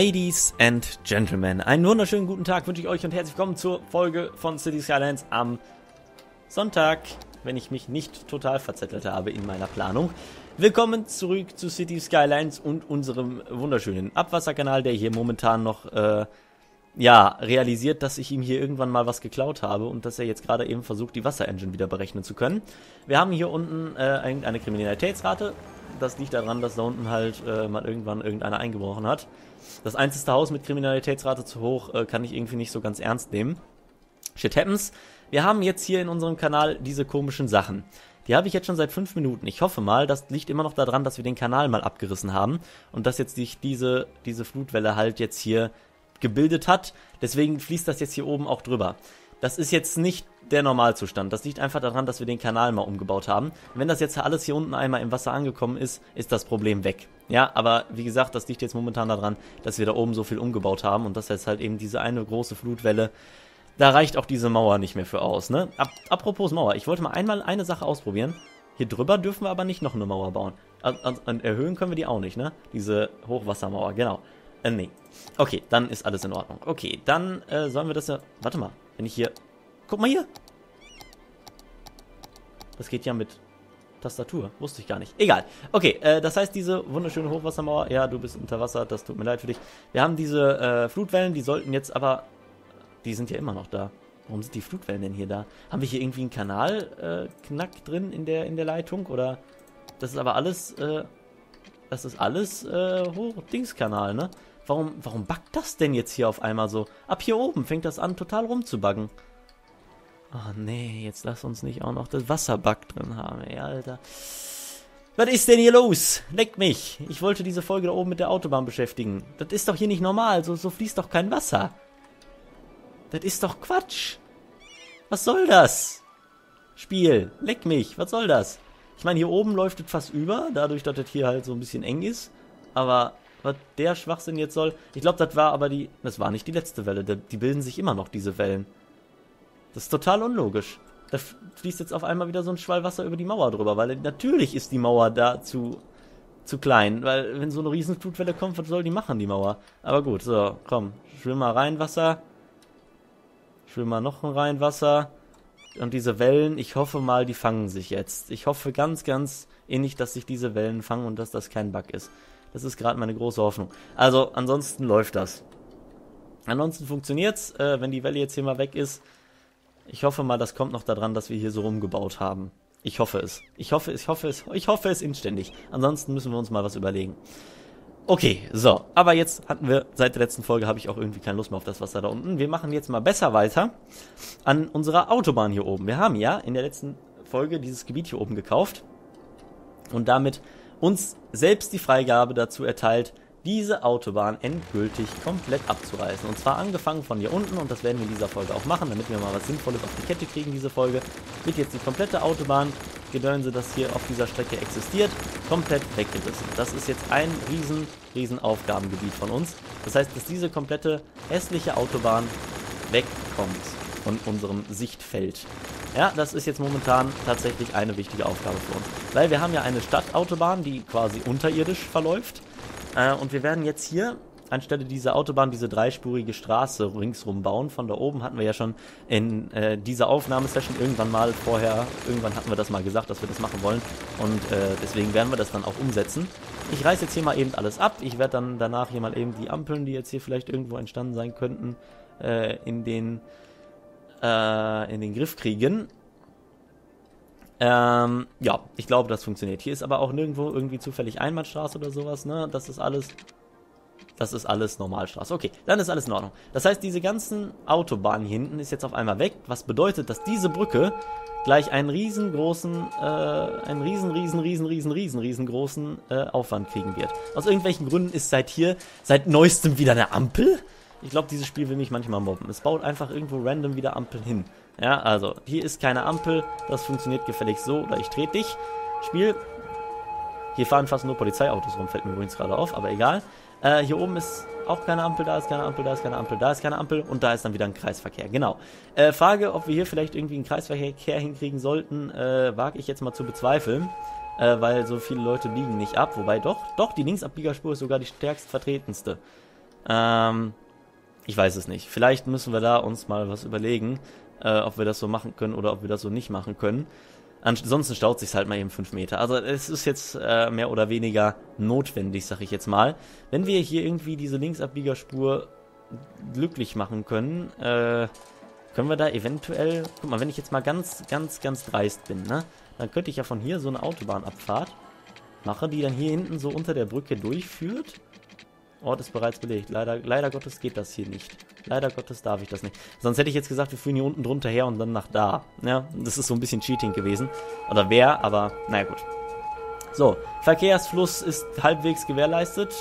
Ladies and Gentlemen, einen wunderschönen guten Tag wünsche ich euch und herzlich willkommen zur Folge von Cities: Skylines am Sonntag, wenn ich mich nicht total verzettelt habe in meiner Planung. Willkommen zurück zu Cities: Skylines und unserem wunderschönen Abwasserkanal, der hier momentan noch realisiert, dass ich ihm hier irgendwann mal was geklaut habe und dass er jetzt gerade eben versucht, die Wasserengine wieder berechnen zu können. Wir haben hier unten eine Kriminalitätsrate. Das liegt daran, dass da unten halt mal irgendwann irgendeiner eingebrochen hat. Das einzige Haus mit Kriminalitätsrate zu hoch kann ich irgendwie nicht so ganz ernst nehmen. Shit happens. Wir haben jetzt hier in unserem Kanal diese komischen Sachen. Die habe ich jetzt schon seit 5 Minuten. Ich hoffe mal, das liegt immer noch daran, dass wir den Kanal mal abgerissen haben und dass jetzt sich diese Flutwelle halt jetzt hier gebildet hat. Deswegen fließt das jetzt hier oben auch drüber. Das ist jetzt nicht der Normalzustand. Das liegt einfach daran, dass wir den Kanal mal umgebaut haben. Und wenn das jetzt alles hier unten einmal im Wasser angekommen ist, ist das Problem weg. Ja, aber wie gesagt, das liegt jetzt momentan daran, dass wir da oben so viel umgebaut haben und dass jetzt halt eben diese eine große Flutwelle, da reicht auch diese Mauer nicht mehr für aus, ne? Apropos Mauer, ich wollte mal einmal eine Sache ausprobieren. Hier drüber dürfen wir aber nicht noch eine Mauer bauen. Und erhöhen können wir die auch nicht, ne? Diese Hochwassermauer, genau. Nee. Okay, dann ist alles in Ordnung. Okay, dann sollen wir das ja... Warte mal, wenn ich hier... Guck mal hier! Das geht ja mit Tastatur. Wusste ich gar nicht. Egal. Okay, das heißt, diese wunderschöne Hochwassermauer... Ja, du bist unter Wasser, das tut mir leid für dich. Wir haben diese Flutwellen, die sollten jetzt aber... Die sind ja immer noch da. Warum sind die Flutwellen denn hier da? Haben wir hier irgendwie einen Kanalknack drin in der Leitung? Oder... Das ist aber alles... Das ist alles Hochdingskanal, ne? Warum backt das denn jetzt hier auf einmal so? Ab hier oben fängt das an, total rumzubaggen. Oh nee, jetzt lass uns nicht auch noch das Wasserbug drin haben, ey, Alter. Was ist denn hier los? Leck mich. Ich wollte diese Folge da oben mit der Autobahn beschäftigen. Das ist doch hier nicht normal, so fließt doch kein Wasser. Das ist doch Quatsch. Was soll das? Spiel, leck mich, was soll das? Ich meine, hier oben läuft es fast über, dadurch, dass das hier halt so ein bisschen eng ist. Aber... was der Schwachsinn jetzt soll. Ich glaube, das war aber die... Das war nicht die letzte Welle. Die bilden sich immer noch, diese Wellen. Das ist total unlogisch. Da fließt jetzt auf einmal wieder so ein Schwall Wasser über die Mauer drüber, weil natürlich ist die Mauer da zu klein. Weil, wenn so eine Riesenflutwelle kommt, was soll die machen, die Mauer? Aber gut, so, komm. Schwimm mal rein, Wasser. Schwimm mal noch rein, Wasser. Und diese Wellen, ich hoffe mal, die fangen sich jetzt. Ich hoffe ganz, ganz innig, dass sich diese Wellen fangen und dass das kein Bug ist. Das ist gerade meine große Hoffnung. Also, ansonsten läuft das. Ansonsten funktioniert's, wenn die Welle jetzt hier mal weg ist. Ich hoffe mal, das kommt noch daran, dass wir hier so rumgebaut haben. Ich hoffe es. Ich hoffe es inständig. Ansonsten müssen wir uns mal was überlegen. Okay, so. Aber jetzt hatten wir, seit der letzten Folge habe ich auch irgendwie keine Lust mehr auf das Wasser da unten. Wir machen jetzt mal besser weiter an unserer Autobahn hier oben. Wir haben ja in der letzten Folge dieses Gebiet hier oben gekauft. Und damit... uns selbst die Freigabe dazu erteilt, diese Autobahn endgültig komplett abzureißen. Und zwar angefangen von hier unten, und das werden wir in dieser Folge auch machen, damit wir mal was Sinnvolles auf die Kette kriegen, diese Folge. Wird jetzt die komplette Autobahn, Gedönse, das hier auf dieser Strecke existiert, komplett weggerissen. Das ist jetzt ein riesen Aufgabengebiet von uns. Das heißt, dass diese komplette hässliche Autobahn wegkommt von unserem Sichtfeld. Ja, das ist jetzt momentan tatsächlich eine wichtige Aufgabe für uns. Weil wir haben ja eine Stadtautobahn, die quasi unterirdisch verläuft. Und wir werden jetzt hier, anstelle dieser Autobahn, diese dreispurige Straße ringsrum bauen. Von da oben hatten wir ja schon in dieser Aufnahmesession irgendwann hatten wir das mal gesagt, dass wir das machen wollen. Und deswegen werden wir das dann auch umsetzen. Ich reiße jetzt hier mal eben alles ab. Ich werde dann danach hier mal eben die Ampeln, die jetzt hier vielleicht irgendwo entstanden sein könnten, in den Griff kriegen. Ja, ich glaube, das funktioniert. Hier ist aber auch nirgendwo irgendwie zufällig Einbahnstraße oder sowas, ne? Das ist alles Normalstraße. Okay, dann ist alles in Ordnung. Das heißt, diese ganzen Autobahnen hier hinten ist jetzt auf einmal weg, was bedeutet, dass diese Brücke gleich einen riesengroßen Aufwand kriegen wird. Aus irgendwelchen Gründen ist seit neuestem wieder eine Ampel. Ich glaube, dieses Spiel will mich manchmal mobben. Es baut einfach irgendwo random wieder Ampeln hin. Ja, also, hier ist keine Ampel. Das funktioniert gefälligst so. Oder ich trete dich. Spiel. Hier fahren fast nur Polizeiautos rum. Fällt mir übrigens gerade auf, aber egal. Hier oben ist auch keine Ampel. Da ist keine Ampel, da ist keine Ampel, da ist keine Ampel. Und da ist dann wieder ein Kreisverkehr. Genau. Frage, ob wir hier vielleicht irgendwie einen Kreisverkehr hinkriegen sollten, wage ich jetzt mal zu bezweifeln. Weil so viele Leute biegen nicht ab. Wobei doch die Linksabbiegerspur ist sogar die stärkst vertretendste. Ich weiß es nicht. Vielleicht müssen wir da uns mal was überlegen, ob wir das so machen können oder ob wir das so nicht machen können. Ansonsten staut sich halt mal eben 5 Meter. Also es ist jetzt mehr oder weniger notwendig, sag ich jetzt mal. Wenn wir hier irgendwie diese Linksabbiegerspur glücklich machen können, können wir da eventuell... Guck mal, wenn ich jetzt mal ganz dreist bin, ne? Dann könnte ich ja von hier so eine Autobahnabfahrt machen, die dann hier hinten so unter der Brücke durchführt. Ort ist bereits belegt. Leider Gottes geht das hier nicht. Leider Gottes darf ich das nicht. Sonst hätte ich jetzt gesagt, wir führen hier unten drunter her und dann nach da. Ja, das ist so ein bisschen Cheating gewesen. Oder wäre, aber naja gut. So, Verkehrsfluss ist halbwegs gewährleistet.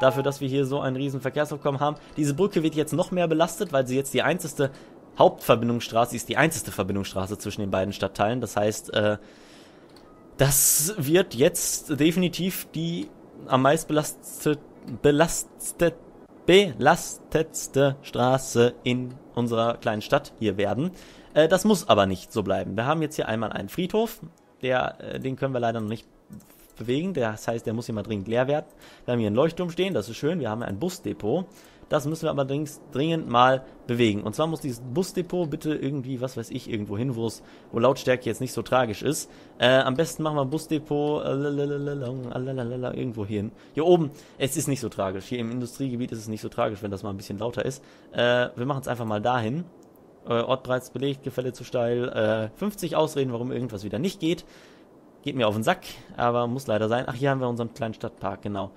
Dafür, dass wir hier so ein riesen Verkehrsaufkommen haben. Diese Brücke wird jetzt noch mehr belastet, weil sie jetzt die einzige Hauptverbindungsstraße ist, die einzige Verbindungsstraße zwischen den beiden Stadtteilen. Das heißt, das wird jetzt definitiv die am meisten belastetste Straße in unserer kleinen Stadt hier werden. Das muss aber nicht so bleiben. Wir haben jetzt hier einmal einen Friedhof, den können wir leider noch nicht bewegen. Das heißt, der muss hier mal dringend leer werden. Wir haben hier einen Leuchtturm stehen, das ist schön. Wir haben ein Busdepot. Das müssen wir aber dringend mal bewegen. Und zwar muss dieses Busdepot bitte irgendwie, was weiß ich, irgendwo hin, wo Lautstärke jetzt nicht so tragisch ist. Am besten machen wir ein Busdepot irgendwo hin. Hier oben, es ist nicht so tragisch. Hier im Industriegebiet ist es nicht so tragisch, wenn das mal ein bisschen lauter ist. Wir machen es einfach mal dahin. Ort bereits belegt, Gefälle zu steil. 50 Ausreden, warum irgendwas wieder nicht geht. Geht mir auf den Sack, aber muss leider sein. Ach, hier haben wir unseren kleinen Stadtpark, genau.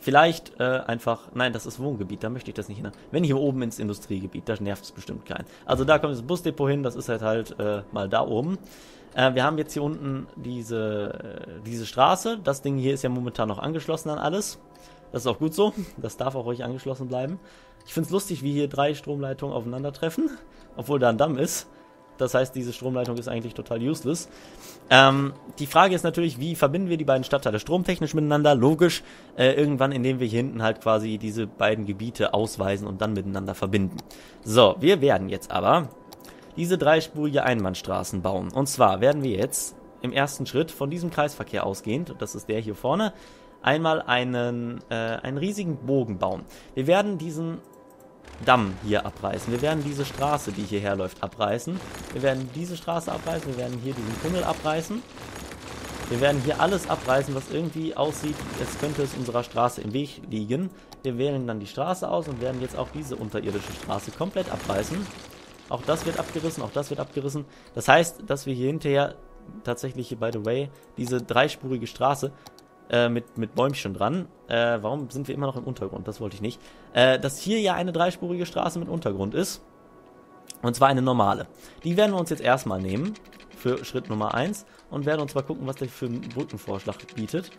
Vielleicht einfach... Nein, das ist Wohngebiet, da möchte ich das nicht hin. Wenn hier oben ins Industriegebiet, da nervt es bestimmt keinen. Also da kommt das Busdepot hin, das ist halt mal da oben. Wir haben jetzt hier unten diese Straße. Das Ding hier ist ja momentan noch angeschlossen an alles. Das ist auch gut so, das darf auch ruhig angeschlossen bleiben. Ich finde es lustig, wie hier 3 Stromleitungen aufeinandertreffen, obwohl da ein Damm ist. Das heißt, diese Stromleitung ist eigentlich total useless. Die Frage ist natürlich, wie verbinden wir die beiden Stadtteile stromtechnisch miteinander? Logisch, irgendwann, indem wir hier hinten halt quasi diese beiden Gebiete ausweisen und dann miteinander verbinden. So, wir werden jetzt aber diese 3-spurige Einbahnstraßen bauen. Und zwar werden wir jetzt im ersten Schritt von diesem Kreisverkehr ausgehend, das ist der hier vorne, einmal einen riesigen Bogen bauen. Wir werden diesen Damm hier abreißen. Wir werden diese Straße, die hierher läuft, abreißen. Wir werden diese Straße abreißen. Wir werden hier diesen Tunnel abreißen. Wir werden hier alles abreißen, was irgendwie aussieht, als könnte es unserer Straße im Weg liegen. Wir wählen dann die Straße aus und werden jetzt auch diese unterirdische Straße komplett abreißen. Auch das wird abgerissen, auch das wird abgerissen. Das heißt, dass wir hier hinterher tatsächlich, hier, by the way, diese 3-spurige Straße mit Bäumchen dran. Warum sind wir immer noch im Untergrund? Das wollte ich nicht. Dass hier ja eine 3-spurige Straße mit Untergrund ist. Und zwar eine normale. Die werden wir uns jetzt erstmal nehmen. Für Schritt Nummer 1. Und werden uns mal gucken, was der für einen Brückenvorschlag bietet.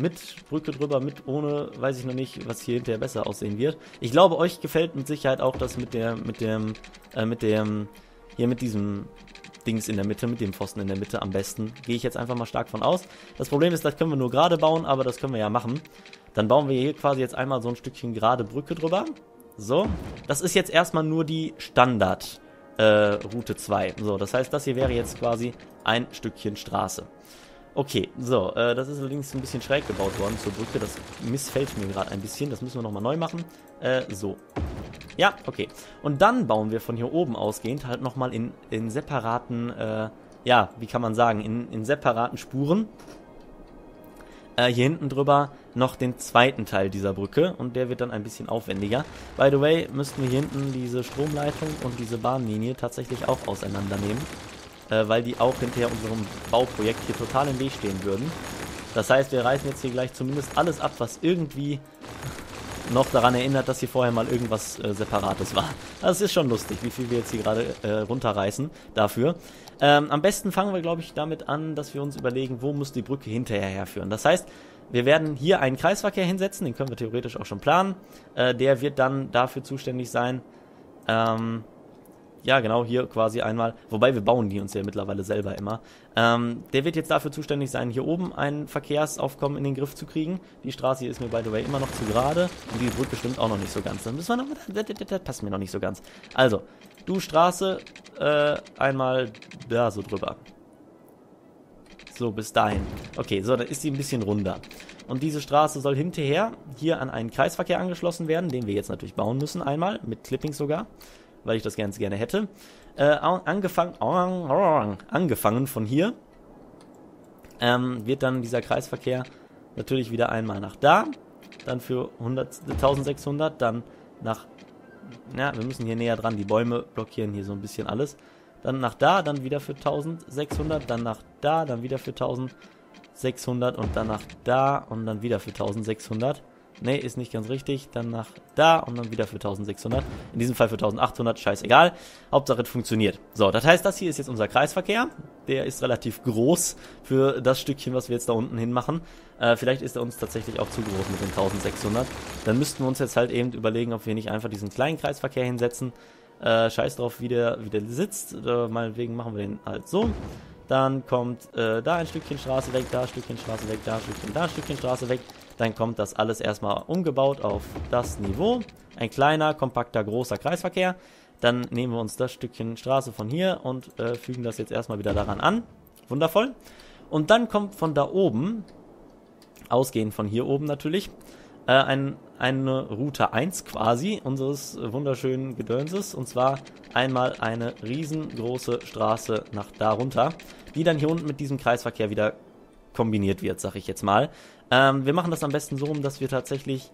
Mit Brücke drüber, mit ohne, weiß ich noch nicht, was hier hinterher besser aussehen wird. Ich glaube, euch gefällt mit Sicherheit auch das mit diesem Dings in der Mitte, mit dem Pfosten in der Mitte am besten. Gehe ich jetzt einfach mal stark von aus. Das Problem ist, das können wir nur gerade bauen, aber das können wir ja machen. Dann bauen wir hier quasi jetzt einmal so ein Stückchen gerade Brücke drüber. So, das ist jetzt erstmal nur die Standard Route 2. So, das heißt, das hier wäre jetzt quasi ein Stückchen Straße. Okay, so, das ist allerdings ein bisschen schräg gebaut worden zur Brücke. Das missfällt mir gerade ein bisschen. Das müssen wir nochmal neu machen. So. Ja, okay. Und dann bauen wir von hier oben ausgehend halt nochmal in separaten, ja, wie kann man sagen, in separaten Spuren hier hinten drüber noch den zweiten Teil dieser Brücke. Und der wird dann ein bisschen aufwendiger. By the way, müssten wir hier hinten diese Stromleitung und diese Bahnlinie tatsächlich auch auseinandernehmen, weil die auch hinterher unserem Bauprojekt hier total im Weg stehen würden. Das heißt, wir reißen jetzt hier gleich zumindest alles ab, was irgendwie noch daran erinnert, dass hier vorher mal irgendwas Separates war. Das ist schon lustig, wie viel wir jetzt hier gerade runterreißen dafür. Am besten fangen wir, glaube ich, damit an, dass wir uns überlegen, wo muss die Brücke hinterher herführen. Das heißt, wir werden hier einen Kreisverkehr hinsetzen, den können wir theoretisch auch schon planen. Der wird dann dafür zuständig sein, ja, genau, hier quasi einmal. Wobei, wir bauen die uns ja mittlerweile selber immer. Der wird jetzt dafür zuständig sein, hier oben ein Verkehrsaufkommen in den Griff zu kriegen. Die Straße hier ist mir, by the way, immer noch zu gerade. Und die Brücke stimmt auch noch nicht so ganz. Dann müssen wir noch... Das passt mir noch nicht so ganz. Also, du Straße, einmal da so drüber. So, bis dahin. Okay, so, dann ist die ein bisschen runder. Und diese Straße soll hinterher hier an einen Kreisverkehr angeschlossen werden, den wir jetzt natürlich bauen müssen einmal, mit Clippings sogar, weil ich das ganz gerne hätte. Angefangen von hier wird dann dieser Kreisverkehr natürlich wieder einmal nach da, dann für 1600, dann nach, ja, wir müssen hier näher dran, die Bäume blockieren hier so ein bisschen alles, dann nach da, dann wieder für 1600, dann nach da, dann wieder für 1600 und dann nach da und dann wieder für 1600. Ne, ist nicht ganz richtig. Dann nach da und dann wieder für 1600. In diesem Fall für 1800, scheißegal. Hauptsache es funktioniert. So, das heißt, das hier ist jetzt unser Kreisverkehr. Der ist relativ groß für das Stückchen, was wir jetzt da unten hin machen. Vielleicht ist er uns tatsächlich auch zu groß mit den 1600. Dann müssten wir uns jetzt halt eben überlegen, ob wir nicht einfach diesen kleinen Kreisverkehr hinsetzen. Scheiß drauf, wie der sitzt. Meinetwegen machen wir den halt so. Dann kommt da ein Stückchen Straße weg, da ein Stückchen Straße weg, da ein Stückchen Straße weg. Dann kommt das alles erstmal umgebaut auf das Niveau. Ein kleiner, kompakter, großer Kreisverkehr. Dann nehmen wir uns das Stückchen Straße von hier und fügen das jetzt erstmal wieder daran an. Wundervoll. Und dann kommt von da oben, ausgehend von hier oben natürlich, eine Route 1 quasi unseres wunderschönen Gedönses, und zwar einmal eine riesengroße Straße nach da runter, die dann hier unten mit diesem Kreisverkehr wieder kombiniert wird, sag ich jetzt mal. Wir machen das am besten so rum, dass wir tatsächlich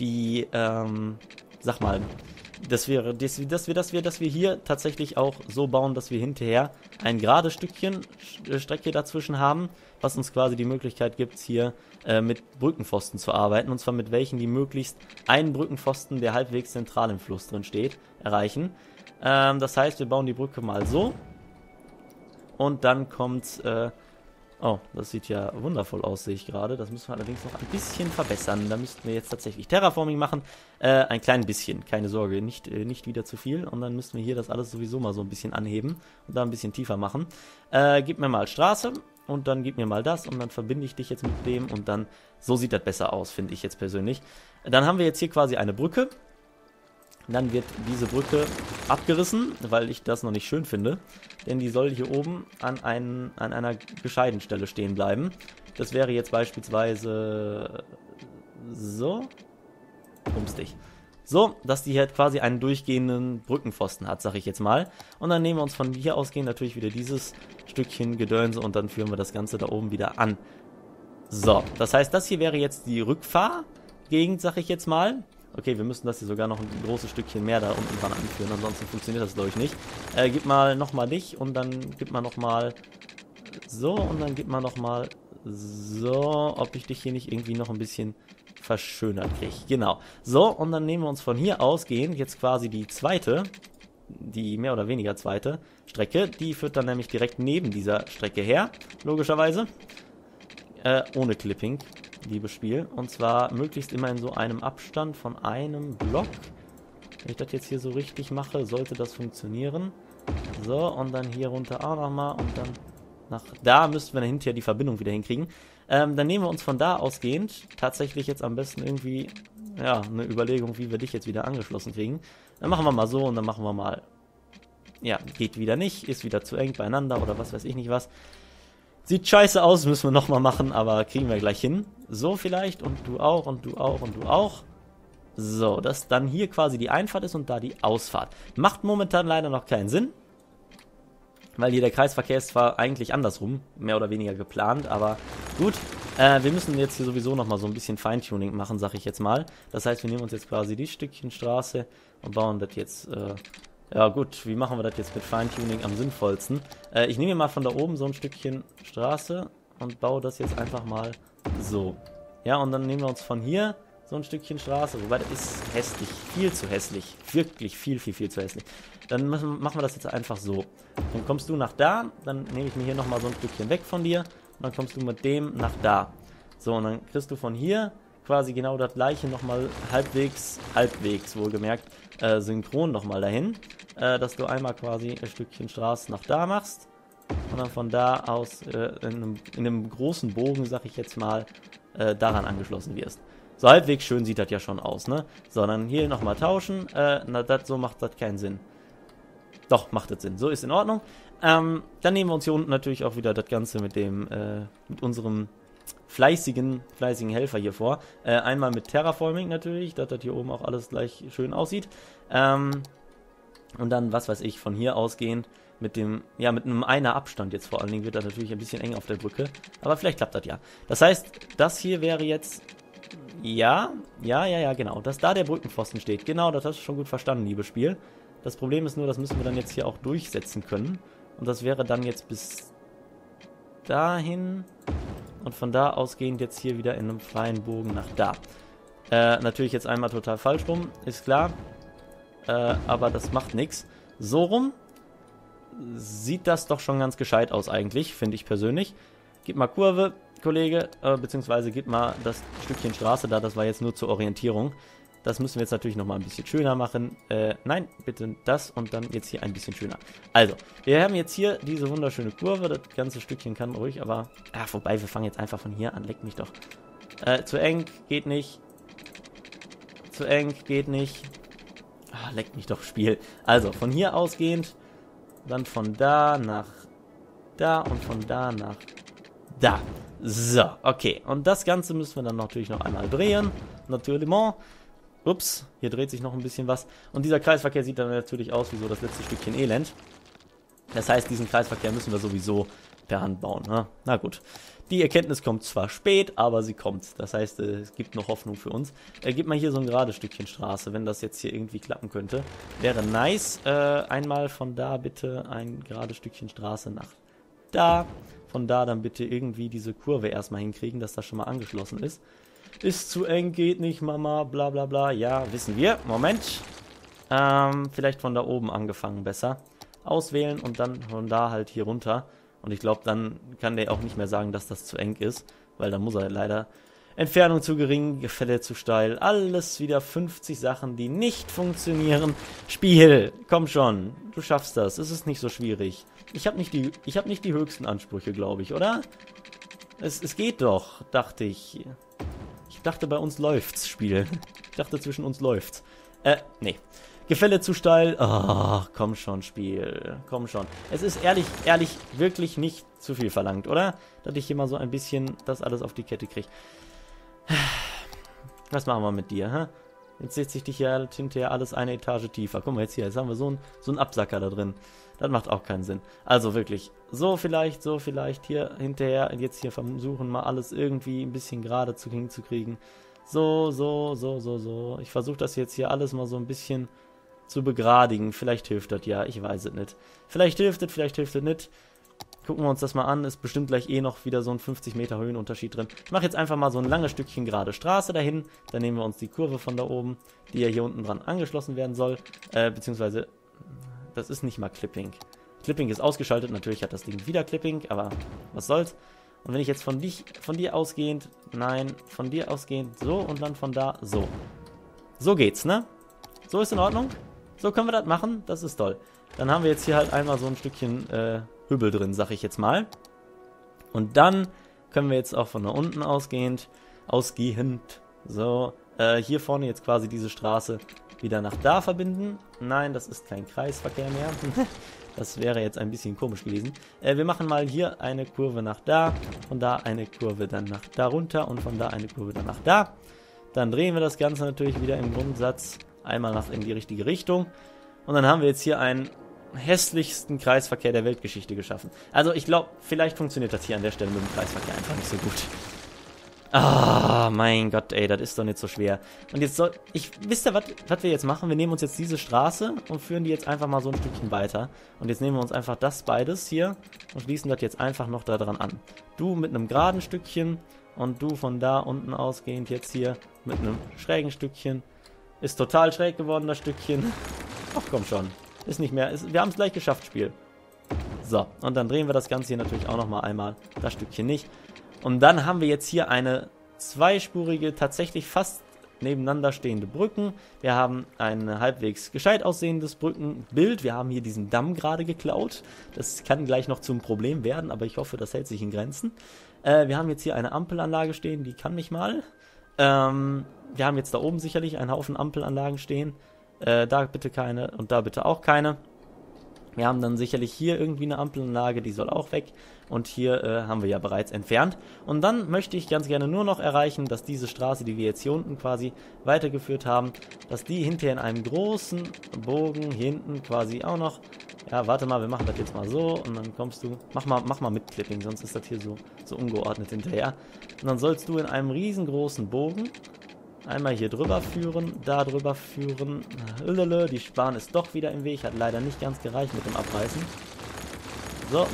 die, dass wir hier tatsächlich auch so bauen, dass wir hinterher ein gerades Stückchen Strecke dazwischen haben, was uns quasi die Möglichkeit gibt, hier mit Brückenpfosten zu arbeiten. Und zwar mit welchen, die möglichst einen Brückenpfosten, der halbwegs zentral im Fluss drin steht, erreichen. Das heißt, wir bauen die Brücke mal so. Und dann kommt... Oh, das sieht ja wundervoll aus, sehe ich gerade. Das müssen wir allerdings noch ein bisschen verbessern. Da müssten wir jetzt tatsächlich Terraforming machen. Ein klein bisschen, keine Sorge, nicht wieder zu viel. Und dann müssen wir hier das alles sowieso mal so ein bisschen anheben und da ein bisschen tiefer machen. Gib mir mal Straße und dann gib mir mal das und dann verbinde ich dich jetzt mit dem und dann, so sieht das besser aus, finde ich jetzt persönlich. Dann haben wir jetzt hier quasi eine Brücke. Dann wird diese Brücke abgerissen, weil ich das noch nicht schön finde. Denn die soll hier oben an einer gescheiten Stelle stehen bleiben. Das wäre jetzt beispielsweise so. Bumstig. So, dass die hier quasi einen durchgehenden Brückenpfosten hat, sag ich jetzt mal. Und dann nehmen wir uns von hier ausgehend natürlich wieder dieses Stückchen Gedönse und dann führen wir das Ganze da oben wieder an. So, das heißt, das hier wäre jetzt die Rückfahrgegend, sag ich jetzt mal. Okay, wir müssen das hier sogar noch ein großes Stückchen mehr da unten dran anführen, ansonsten funktioniert das, glaube ich, nicht. Gib mal nochmal dich und dann gib mal nochmal so und dann gib mal nochmal so, ob ich dich hier nicht irgendwie noch ein bisschen verschönert kriege. Genau. So, und dann nehmen wir uns von hier ausgehend jetzt quasi die zweite, die mehr oder weniger zweite Strecke. Die führt dann nämlich direkt neben dieser Strecke her, logischerweise. Ohne Clipping. Liebes Spiel. Und zwar möglichst immer in so einem Abstand von einem Block. Wenn ich das jetzt hier so richtig mache, sollte das funktionieren. So, und dann hier runter auch nochmal und dann nach da müssten wir dann hinterher die Verbindung wieder hinkriegen. Dann nehmen wir uns von da ausgehend tatsächlich jetzt am besten irgendwie, ja, eine Überlegung, wie wir dich jetzt wieder angeschlossen kriegen. Dann machen wir mal so und dann machen wir mal, ja, geht wieder nicht, ist wieder zu eng beieinander oder was weiß ich nicht was. Sieht scheiße aus, müssen wir nochmal machen, aber kriegen wir gleich hin. So vielleicht und du auch und du auch und du auch. So, dass dann hier quasi die Einfahrt ist und da die Ausfahrt. Macht momentan leider noch keinen Sinn, weil hier der Kreisverkehr ist zwar eigentlich andersrum, mehr oder weniger geplant, aber gut. Wir müssen jetzt hier sowieso nochmal so ein bisschen Feintuning machen, sag ich jetzt mal. Das heißt, wir nehmen uns jetzt quasi die Stückchen Straße und bauen das jetzt... Ja gut, wie machen wir das jetzt mit Feintuning am sinnvollsten? Ich nehme mal von da oben so ein Stückchen Straße und baue das jetzt einfach mal so. Ja, und dann nehmen wir uns von hier so ein Stückchen Straße. Wobei, das ist hässlich. Viel zu hässlich. Wirklich viel zu hässlich. Dann machen wir das jetzt einfach so. Dann kommst du nach da, dann nehme ich mir hier nochmal so ein Stückchen weg von dir. Und dann kommst du mit dem nach da. So, und dann kriegst du von hier quasi genau das gleiche nochmal halbwegs wohlgemerkt, synchron nochmal dahin, dass du einmal quasi ein Stückchen Straße nach da machst und dann von da aus in einem großen Bogen, sag ich jetzt mal, daran angeschlossen wirst. So halbwegs schön sieht das ja schon aus, ne? So, dann hier nochmal tauschen, na das, so macht das keinen Sinn. Doch, macht das Sinn, so ist in Ordnung. Dann nehmen wir uns hier unten natürlich auch wieder das Ganze mit unserem fleißigen Helfer hier vor. Einmal mit Terraforming natürlich, dass das hier oben auch alles gleich schön aussieht. Und dann, was weiß ich, von hier ausgehend mit dem, ja, mit einem einer Abstand jetzt vor allen Dingen wird das natürlich ein bisschen eng auf der Brücke. Aber vielleicht klappt das ja. Das heißt, das hier wäre jetzt, ja, genau, dass da der Brückenpfosten steht. Genau, das hast du schon gut verstanden, liebes Spiel. Das Problem ist nur, das müssen wir dann jetzt hier auch durchsetzen können. Und das wäre dann jetzt bis dahin und von da ausgehend jetzt hier wieder in einem freien Bogen nach da. Natürlich jetzt einmal total falsch rum, ist klar. Aber das macht nichts. So rum sieht das doch schon ganz gescheit aus eigentlich, finde ich persönlich. Gib mal Kurve, Kollege, beziehungsweise gib mal das Stückchen Straße da, das war jetzt nur zur Orientierung. Das müssen wir jetzt natürlich nochmal ein bisschen schöner machen. Nein, bitte das und dann jetzt hier ein bisschen schöner. Also, wir haben jetzt hier diese wunderschöne Kurve. Das ganze Stückchen kann ruhig, aber... Ach, wobei, wir fangen jetzt einfach von hier an. Leck mich doch. Zu eng, geht nicht. Zu eng, geht nicht. Ach, leck mich doch, Spiel. Also, von hier ausgehend, dann von da nach da und von da nach da. So, okay. Und das Ganze müssen wir dann natürlich noch einmal drehen. Natürlich. Ups, hier dreht sich noch ein bisschen was. Und dieser Kreisverkehr sieht dann natürlich aus wie so das letzte Stückchen Elend. Das heißt, diesen Kreisverkehr müssen wir sowieso per Hand bauen. Ne? Na gut. Die Erkenntnis kommt zwar spät, aber sie kommt. Das heißt, es gibt noch Hoffnung für uns. Gib mal hier so ein gerades Stückchen Straße, wenn das jetzt hier irgendwie klappen könnte. Wäre nice. Einmal von da bitte ein gerades Stückchen Straße nach da. Von da dann bitte irgendwie diese Kurve erstmal hinkriegen, dass das schon mal angeschlossen ist. Ist zu eng, geht nicht, Mama, bla bla bla. Ja, wissen wir. Moment. Vielleicht von da oben angefangen besser. Auswählen und dann von da halt hier runter. Und ich glaube, dann kann der auch nicht mehr sagen, dass das zu eng ist. Weil dann muss er leider... Entfernung zu gering, Gefälle zu steil. Alles wieder 50 Sachen, die nicht funktionieren. Spiel, komm schon. Du schaffst das. Es ist nicht so schwierig. Ich hab nicht die höchsten Ansprüche, glaube ich, oder? Es geht doch, dachte ich... Ich dachte, bei uns läuft's, Spiel. Ich dachte, zwischen uns läuft's. Nee. Gefälle zu steil. Oh, komm schon, Spiel. Komm schon. Es ist ehrlich, wirklich nicht zu viel verlangt, oder? Dass ich hier mal so ein bisschen das alles auf die Kette kriege. Was machen wir mit dir, hä? Jetzt setze ich dich hier hinterher alles eine Etage tiefer. Guck mal jetzt hier, jetzt haben wir so einen Absacker da drin. Das macht auch keinen Sinn. Also wirklich, so vielleicht hier hinterher. Jetzt hier versuchen mal alles irgendwie ein bisschen gerade hinzukriegen. So. Ich versuche das jetzt hier alles mal so ein bisschen zu begradigen. Vielleicht hilft das ja, ich weiß es nicht. Vielleicht hilft es nicht. Gucken wir uns das mal an, ist bestimmt gleich eh noch wieder so ein 50 Meter Höhenunterschied drin. Ich mache jetzt einfach mal so ein langes Stückchen gerade Straße dahin, dann nehmen wir uns die Kurve von da oben, die ja hier unten dran angeschlossen werden soll, beziehungsweise, das ist nicht mal Clipping. Clipping ist ausgeschaltet, natürlich hat das Ding wieder Clipping, aber was soll's. Und wenn ich jetzt von dir ausgehend, so und dann von da, so. So geht's, ne? So ist in Ordnung, so können wir das machen, das ist toll. Dann haben wir jetzt hier halt einmal so ein Stückchen, Hübel drin, sag ich jetzt mal. Und dann können wir jetzt auch von da unten ausgehend, so, hier vorne jetzt quasi diese Straße wieder nach da verbinden. Nein, das ist kein Kreisverkehr mehr. Das wäre jetzt ein bisschen komisch gewesen. Wir machen mal hier eine Kurve nach da, von da eine Kurve dann nach da runter und von da eine Kurve dann nach da. Dann drehen wir das Ganze natürlich wieder im Grundsatz einmal in die richtige Richtung. Und dann haben wir jetzt hier einen hässlichsten Kreisverkehr der Weltgeschichte geschaffen. Also ich glaube, vielleicht funktioniert das hier an der Stelle mit dem Kreisverkehr einfach nicht so gut. Ah, mein Gott, ey, das ist doch nicht so schwer. Und jetzt soll... Wisst ihr, was wir jetzt machen? Wir nehmen uns jetzt diese Straße und führen die jetzt einfach mal so ein Stückchen weiter. Und jetzt nehmen wir uns einfach das beides hier und schließen das jetzt einfach noch da dran an. Du mit einem geraden Stückchen und du von da unten ausgehend jetzt hier mit einem schrägen Stückchen. Ist total schräg geworden, das Stückchen. Ach, komm schon. Ist nicht mehr. Wir haben es gleich geschafft, Spiel. So, und dann drehen wir das Ganze hier natürlich auch nochmal einmal. Das Stückchen nicht. Und dann haben wir jetzt hier eine zweispurige, tatsächlich fast nebeneinander stehende Brücken. Wir haben ein halbwegs gescheit aussehendes Brückenbild. Wir haben hier diesen Damm gerade geklaut. Das kann gleich noch zum Problem werden, aber ich hoffe, das hält sich in Grenzen. Wir haben jetzt hier eine Ampelanlage stehen, die kann mich mal. Wir haben jetzt da oben sicherlich einen Haufen Ampelanlagen stehen. Da bitte keine und da bitte auch keine. Wir haben dann sicherlich hier irgendwie eine Ampelanlage, die soll auch weg. Und hier haben wir ja bereits entfernt. Und dann möchte ich ganz gerne nur noch erreichen, dass diese Straße, die wir jetzt hier unten quasi weitergeführt haben, dass die hinterher in einem großen Bogen hinten quasi auch noch... Ja, warte mal, wir machen das jetzt mal so und dann kommst du... Mach mal mit Clipping, sonst ist das hier so ungeordnet hinterher. Und dann sollst du in einem riesengroßen Bogen... Einmal hier drüber führen, da drüber führen. Die Bahn ist doch wieder im Weg. Hat leider nicht ganz gereicht mit dem Abreißen. So.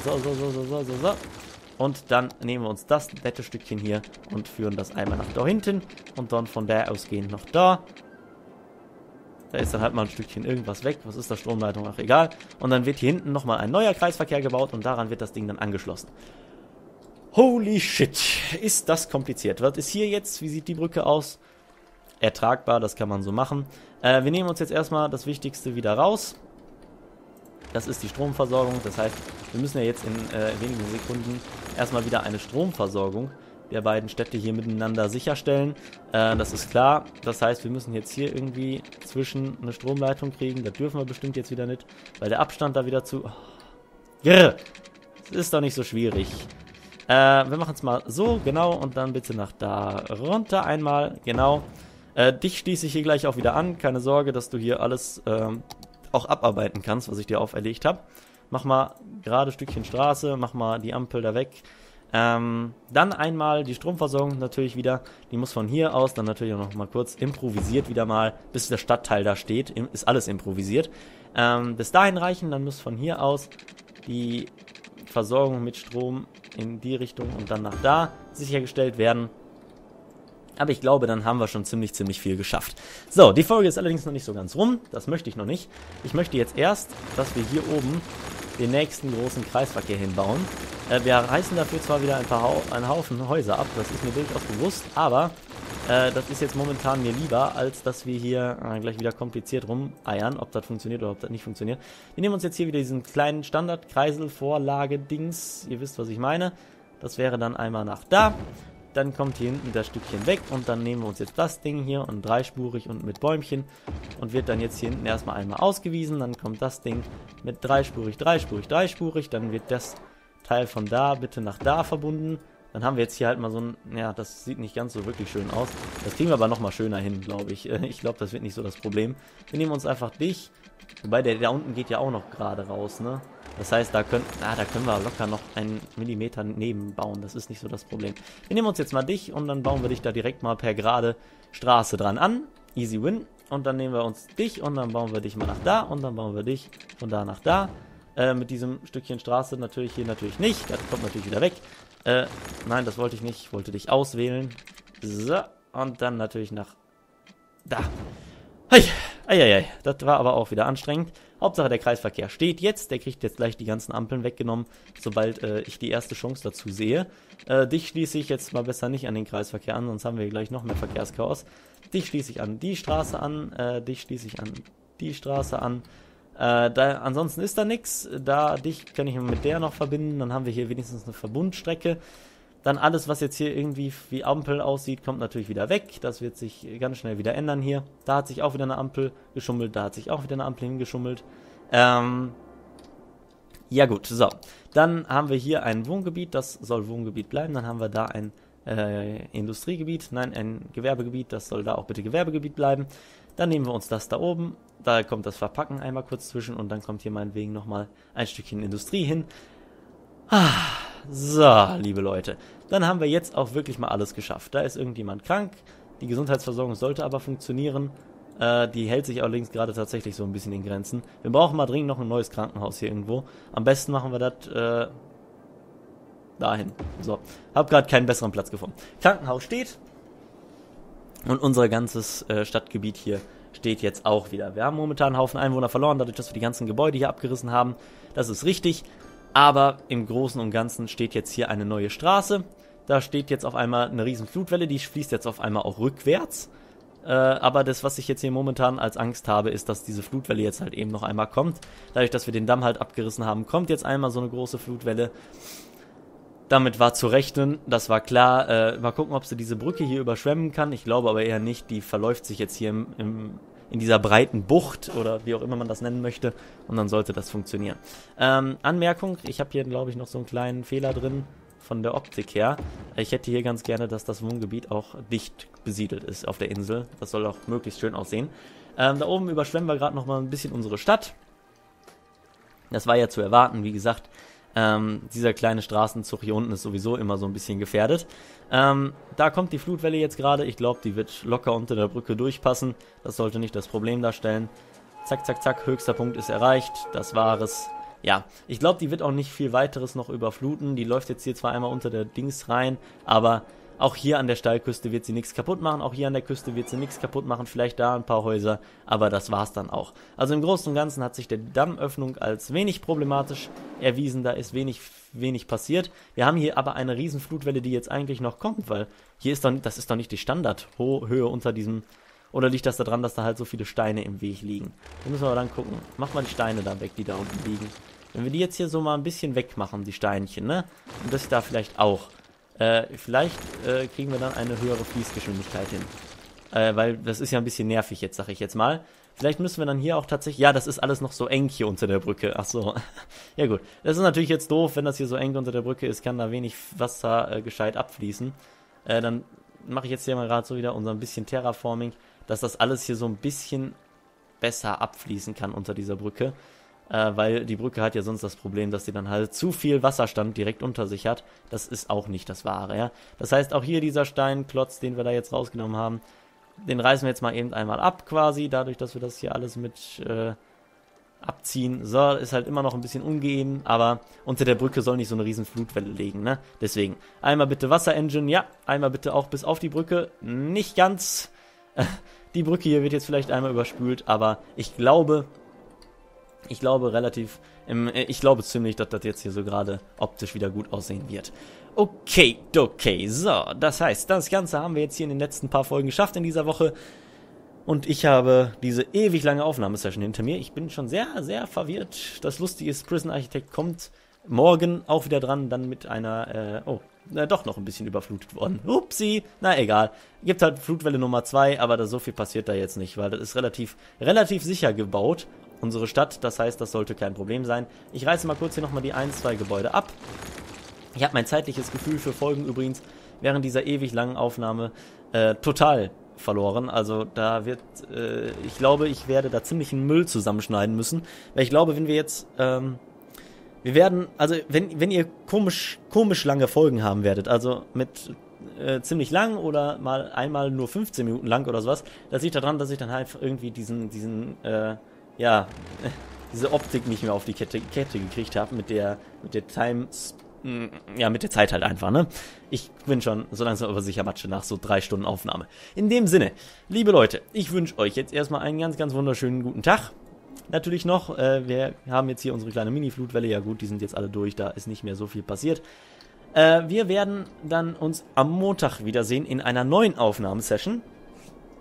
Und dann nehmen wir uns das nette Stückchen hier und führen das einmal nach da hinten. Und dann von da ausgehend noch da. Da ist dann halt mal ein Stückchen irgendwas weg. Was ist das? Stromleitung? Ach, egal. Und dann wird hier hinten nochmal ein neuer Kreisverkehr gebaut und daran wird das Ding dann angeschlossen. Holy shit. Ist das kompliziert. Was ist hier jetzt? Wie sieht die Brücke aus? Ertragbar, das kann man so machen. Wir nehmen uns jetzt erstmal das Wichtigste wieder raus. Das ist die Stromversorgung. Das heißt, wir müssen ja jetzt in wenigen Sekunden erstmal wieder eine Stromversorgung der beiden Städte hier miteinander sicherstellen. Das ist klar. Das heißt, wir müssen jetzt hier irgendwie zwischen eine Stromleitung kriegen. Das dürfen wir bestimmt jetzt wieder nicht, weil der Abstand da wieder zu... Das ist doch nicht so schwierig. Wir machen es mal so, genau. Und dann bitte nach da runter einmal. Genau. Dich schließe ich hier gleich auch wieder an. Keine Sorge, dass du hier alles auch abarbeiten kannst, was ich dir auferlegt habe. Mach mal gerade Stückchen Straße, mach mal die Ampel da weg. Dann einmal die Stromversorgung natürlich wieder. Die muss von hier aus dann natürlich auch noch mal kurz improvisiert wieder mal, bis der Stadtteil da steht. Ist alles improvisiert. Bis dahin reichen, dann muss von hier aus die Versorgung mit Strom in die Richtung und dann nach da sichergestellt werden. Aber ich glaube, dann haben wir schon ziemlich viel geschafft. So, die Folge ist allerdings noch nicht so ganz rum. Das möchte ich noch nicht. Ich möchte jetzt erst, dass wir hier oben den nächsten großen Kreisverkehr hinbauen. Wir reißen dafür zwar wieder einen Haufen Häuser ab, das ist mir durchaus bewusst, aber das ist jetzt momentan mir lieber, als dass wir hier gleich wieder kompliziert rumeiern, ob das funktioniert oder ob das nicht funktioniert. Wir nehmen uns jetzt hier wieder diesen kleinen Standard-Kreisel-Vorlage-Dings. Ihr wisst, was ich meine. Das wäre dann einmal nach da. Dann kommt hier hinten das Stückchen weg und dann nehmen wir uns jetzt das Ding hier und dreispurig und mit Bäumchen und wird dann jetzt hier hinten erstmal einmal ausgewiesen. Dann kommt das Ding mit dreispurig. Dann wird das Teil von da bitte nach da verbunden. Dann haben wir jetzt hier halt mal so ein, ja, das sieht nicht ganz so wirklich schön aus. Das kriegen wir aber nochmal schöner hin, glaube ich. Ich glaube, das wird nicht so das Problem. Wir nehmen uns einfach dich. Wobei der da unten geht ja auch noch gerade raus, ne? Das heißt, da können wir locker noch einen Millimeter nebenbauen. Das ist nicht so das Problem. Wir nehmen uns jetzt mal dich und dann bauen wir dich da direkt mal per gerade Straße dran an. Easy win. Und dann nehmen wir uns dich und dann bauen wir dich mal nach da und dann bauen wir dich von da nach da. Mit diesem Stückchen Straße natürlich hier natürlich nicht. Das kommt natürlich wieder weg. Nein, das wollte ich nicht. Ich wollte dich auswählen. So. Und dann natürlich nach da. Hey. Eieiei, das war aber auch wieder anstrengend. Hauptsache der Kreisverkehr steht jetzt, der kriegt jetzt gleich die ganzen Ampeln weggenommen, sobald ich die erste Chance dazu sehe. Dich schließe ich jetzt mal besser nicht an den Kreisverkehr an, sonst haben wir gleich noch mehr Verkehrschaos. Dich schließe ich an die Straße an, dich schließe ich an die Straße an. Da, ansonsten ist da nichts, da dich kann ich mit der noch verbinden, dann haben wir hier wenigstens eine Verbundstrecke. Dann alles, was jetzt hier irgendwie wie Ampel aussieht, kommt natürlich wieder weg. Das wird sich ganz schnell wieder ändern hier. Da hat sich auch wieder eine Ampel geschummelt. Da hat sich auch wieder eine Ampel hingeschummelt. Ja gut, so. Dann haben wir hier ein Wohngebiet. Das soll Wohngebiet bleiben. Dann haben wir da ein Industriegebiet. Nein, ein Gewerbegebiet. Das soll da auch bitte Gewerbegebiet bleiben. Dann nehmen wir uns das da oben. Da kommt das Verpacken einmal kurz zwischen. Und dann kommt hier meinetwegen nochmal ein Stückchen Industrie hin. Ah. So, liebe Leute, dann haben wir jetzt auch wirklich mal alles geschafft. Da ist irgendjemand krank, die Gesundheitsversorgung sollte aber funktionieren. Die hält sich allerdings gerade tatsächlich so ein bisschen in Grenzen. Wir brauchen mal dringend noch ein neues Krankenhaus hier irgendwo. Am besten machen wir das dahin. So, hab gerade keinen besseren Platz gefunden. Krankenhaus steht und unser ganzes Stadtgebiet hier steht jetzt auch wieder. Wir haben momentan einen Haufen Einwohner verloren, dadurch, dass wir die ganzen Gebäude hier abgerissen haben. Das ist richtig. Aber im Großen und Ganzen steht jetzt hier eine neue Straße. Da steht jetzt auf einmal eine riesen Flutwelle, die fließt jetzt auf einmal auch rückwärts. Aber das, was ich jetzt hier momentan als Angst habe, ist, dass diese Flutwelle jetzt halt eben noch einmal kommt. Dadurch, dass wir den Damm halt abgerissen haben, kommt jetzt einmal so eine große Flutwelle. Damit war zu rechnen, das war klar. Mal gucken, ob sie diese Brücke hier überschwemmen kann. Ich glaube aber eher nicht, die verläuft sich jetzt hier im in dieser breiten Bucht oder wie auch immer man das nennen möchte. Und dann sollte das funktionieren. Anmerkung, ich habe hier, glaube ich, noch so einen kleinen Fehler drin von der Optik her. Ich hätte hier ganz gerne, dass das Wohngebiet auch dicht besiedelt ist auf der Insel. Das soll auch möglichst schön aussehen. Da oben überschwemmen wir gerade nochmal ein bisschen unsere Stadt. Das war ja zu erwarten, wie gesagt. Dieser kleine Straßenzug hier unten ist sowieso immer so ein bisschen gefährdet. Da kommt die Flutwelle jetzt gerade. Ich glaube, die wird locker unter der Brücke durchpassen. Das sollte nicht das Problem darstellen. Zack, zack, zack. Höchster Punkt ist erreicht. Das war es. Ja, ich glaube, die wird auch nicht viel weiteres noch überfluten. Die läuft jetzt hier zwar einmal unter der Dings rein, aber auch hier an der Steilküste wird sie nichts kaputt machen. Auch hier an der Küste wird sie nichts kaputt machen. Vielleicht da ein paar Häuser, aber das war's dann auch. Also im Großen und Ganzen hat sich der Dammöffnung als wenig problematisch erwiesen. Da ist wenig passiert. Wir haben hier aber eine Riesenflutwelle, die jetzt eigentlich noch kommt, weil hier ist dann, das ist doch nicht die Standardhöhe unter diesem... Oder liegt das daran, dass da halt so viele Steine im Weg liegen? Da müssen wir aber dann gucken. Mach mal die Steine da weg, die da unten liegen. Wenn wir die jetzt hier so mal ein bisschen wegmachen, die Steinchen, ne? Und das da vielleicht auch. Vielleicht kriegen wir dann eine höhere Fließgeschwindigkeit hin. Weil das ist ja ein bisschen nervig jetzt, sag ich jetzt mal. Vielleicht müssen wir dann hier auch tatsächlich... Ja, das ist alles noch so eng hier unter der Brücke. Ach so. Ja gut. Das ist natürlich jetzt doof, wenn das hier so eng unter der Brücke ist, kann da wenig Wasser gescheit abfließen. Dann mache ich jetzt hier mal gerade so wieder unser ein bisschen Terraforming, dass das alles hier so ein bisschen besser abfließen kann unter dieser Brücke. Weil die Brücke hat ja sonst das Problem, dass sie dann halt zu viel Wasserstand direkt unter sich hat. Das ist auch nicht das Wahre, ja. Das heißt, auch hier dieser Steinklotz, den wir da jetzt rausgenommen haben, den reißen wir jetzt mal eben einmal ab quasi, dadurch, dass wir das hier alles mit abziehen. So, ist halt immer noch ein bisschen ungeeben, aber unter der Brücke soll nicht so eine riesen Flutwelle liegen, ne? Deswegen, einmal bitte Wasserengine, ja, einmal bitte auch bis auf die Brücke, nicht ganz... Die Brücke hier wird jetzt vielleicht einmal überspült, aber ich glaube ziemlich, dass das jetzt hier so gerade optisch wieder gut aussehen wird. Okay, okay, so, das heißt, das Ganze haben wir jetzt hier in den letzten paar Folgen geschafft in dieser Woche. Und ich habe diese ewig lange Aufnahmesession hinter mir. Ich bin schon sehr, sehr verwirrt. Das Lustige ist, Prison Architect kommt morgen auch wieder dran, dann mit einer, doch noch ein bisschen überflutet worden. Upsi, na egal. Gibt halt Flutwelle Nummer 2, aber da so viel passiert da jetzt nicht, weil das ist relativ sicher gebaut, unsere Stadt. Das heißt, das sollte kein Problem sein. Ich reiße mal kurz hier nochmal die 1-2 Gebäude ab. Ich habe mein zeitliches Gefühl für Folgen übrigens während dieser ewig langen Aufnahme total verloren. Also da wird, ich glaube, ich werde da ziemlichen Müll zusammenschneiden müssen, weil ich glaube, wenn wir jetzt... wenn ihr komisch lange Folgen haben werdet, also mit ziemlich lang oder mal einmal nur 15 Minuten lang oder sowas, das liegt daran, dass ich dann halt irgendwie diese Optik nicht mehr auf die Kette gekriegt habe mit der Zeit halt einfach, ne? Ich bin schon so langsam aber sicher Matsche nach so 3 Stunden Aufnahme. In dem Sinne, liebe Leute, ich wünsche euch jetzt erstmal einen ganz, ganz wunderschönen guten Tag. Natürlich noch, wir haben jetzt hier unsere kleine Mini-Flutwelle, ja gut, die sind jetzt alle durch, da ist nicht mehr so viel passiert. Wir werden dann uns am Montag wiedersehen in einer neuen Aufnahmesession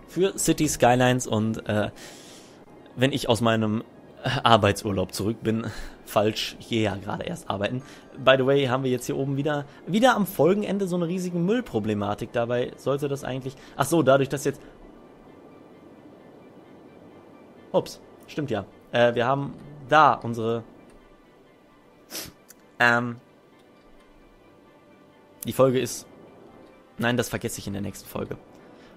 für Cities Skylines und wenn ich aus meinem Arbeitsurlaub zurück bin, falsch, ich gehe ja gerade erst arbeiten. By the way, haben wir jetzt hier oben wieder am Folgenende so eine riesige Müllproblematik, dabei sollte das eigentlich, ach so, dadurch, dass jetzt, ups, stimmt ja. Wir haben da unsere... Die Folge ist... Nein, das vergesse ich in der nächsten Folge.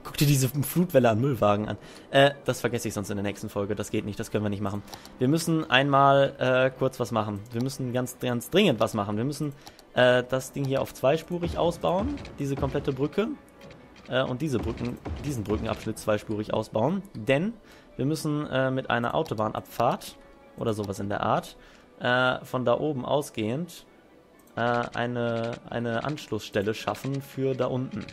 Guck dir diese Flutwelle an Müllwagen an. Das vergesse ich sonst in der nächsten Folge. Das geht nicht, das können wir nicht machen. Wir müssen einmal kurz was machen. Wir müssen ganz, ganz dringend was machen. Wir müssen das Ding hier auf zweispurig ausbauen. Diese komplette Brücke. Und diesen Brückenabschnitt zweispurig ausbauen. Denn... Wir müssen mit einer Autobahnabfahrt oder sowas in der Art von da oben ausgehend eine Anschlussstelle schaffen für da unten.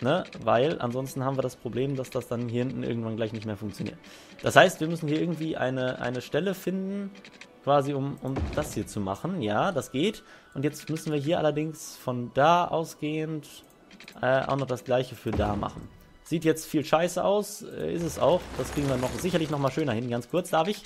Ne? Weil ansonsten haben wir das Problem, dass das dann hier hinten irgendwann gleich nicht mehr funktioniert. Das heißt, wir müssen hier irgendwie eine Stelle finden, quasi um das hier zu machen. Ja, das geht. Und jetzt müssen wir hier allerdings von da ausgehend auch noch das Gleiche für da machen. Sieht jetzt viel scheiße aus, ist es auch. Das kriegen wir noch sicherlich nochmal schöner hin, ganz kurz, darf ich.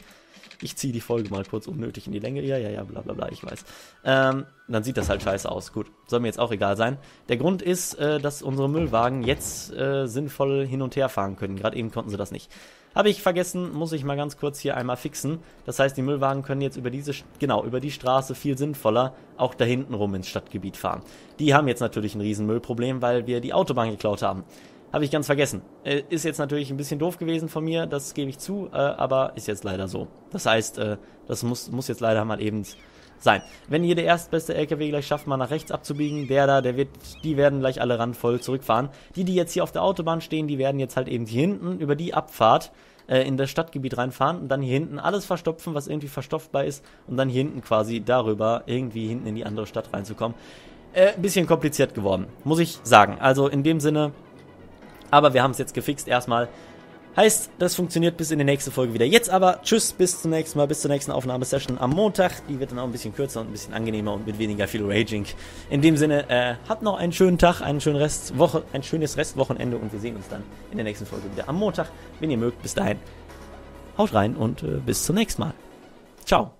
Ich ziehe die Folge mal kurz unnötig in die Länge. Ja, bla bla bla, ich weiß. Dann sieht das halt scheiße aus. Gut, soll mir jetzt auch egal sein. Der Grund ist, dass unsere Müllwagen jetzt sinnvoll hin und her fahren können. Gerade eben konnten sie das nicht. Habe ich vergessen, muss ich mal ganz kurz hier einmal fixen. Das heißt, die Müllwagen können jetzt über die Straße viel sinnvoller auch da hinten rum ins Stadtgebiet fahren. Die haben jetzt natürlich ein Riesenmüllproblem, weil wir die Autobahn geklaut haben. Habe ich ganz vergessen. Ist jetzt natürlich ein bisschen doof gewesen von mir, das gebe ich zu, aber ist jetzt leider so. Das heißt, das muss jetzt leider mal eben sein. Wenn ihr der erstbeste LKW gleich schafft, mal nach rechts abzubiegen, die werden gleich alle randvoll zurückfahren. Die jetzt hier auf der Autobahn stehen, die werden jetzt halt eben hier hinten über die Abfahrt in das Stadtgebiet reinfahren und dann hier hinten alles verstopfen, was irgendwie verstopfbar ist und dann hier hinten quasi darüber irgendwie hinten in die andere Stadt reinzukommen. Ein bisschen kompliziert geworden, muss ich sagen. Also in dem Sinne... Aber wir haben es jetzt gefixt erstmal. Heißt, das funktioniert bis in die nächste Folge wieder. Jetzt aber, tschüss, bis zum nächsten Mal, bis zur nächsten Aufnahmesession am Montag. Die wird dann auch ein bisschen kürzer und ein bisschen angenehmer und mit weniger viel Raging. In dem Sinne, habt noch einen schönen Tag, ein schönes Restwochenende und wir sehen uns dann in der nächsten Folge wieder am Montag. Wenn ihr mögt, bis dahin, haut rein und bis zum nächsten Mal. Ciao.